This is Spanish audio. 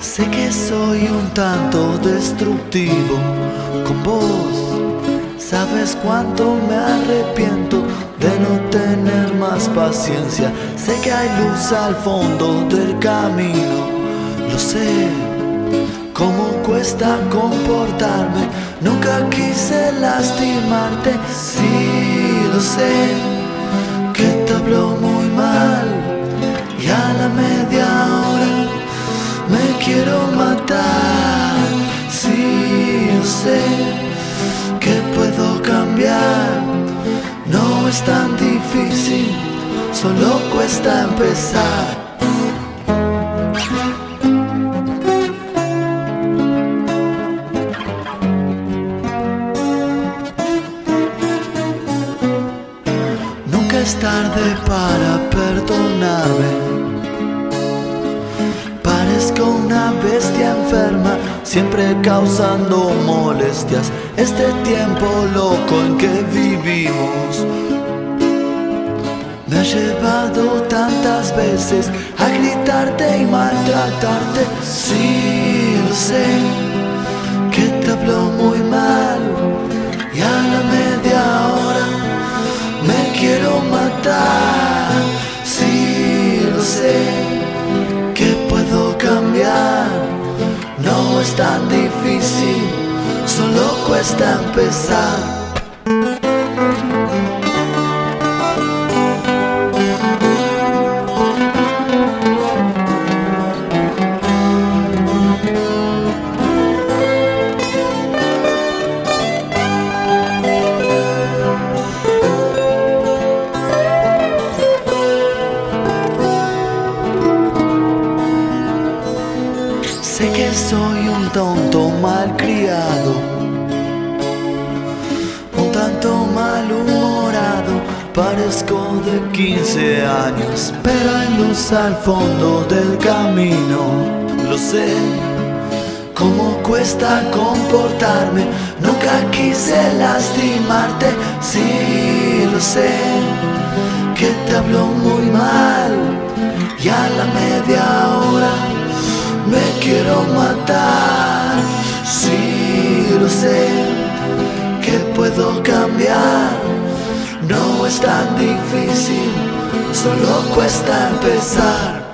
Sé que soy un tanto destructivo con vos. Sabes cuánto me arrepiento de no tener más paciencia. Sé que hay luz al fondo del camino, lo sé. Cómo cuesta comportarme, nunca quise lastimarte. Sí, lo sé, que te habló muy mal y a la media hora me quiero matar. Sí, lo sé, que puedo cambiar, no es tan difícil, solo cuesta empezar. Nunca es tarde para perdonarme. Parezco una bestia enferma, siempre causando molestias. Este tiempo loco en que vivimos me ha llevado tantas veces a gritarte y maltratarte. Sí, lo sé, que te habló muy mal y a la media hora me quiero matar. Sí, lo sé, que puedo cambiar, no es tan difícil, solo cuesta empezar. Sé que soy un tonto malcriado, un tanto malhumorado, parezco de 15 años, pero hay luz al fondo del camino, lo sé. Cómo cuesta comportarme, nunca quise lastimarte. Sí, lo sé, que te habló muy mal y a la media hora me quiero matar. Sí, lo sé, que puedo cambiar, no es tan difícil, solo cuesta empezar.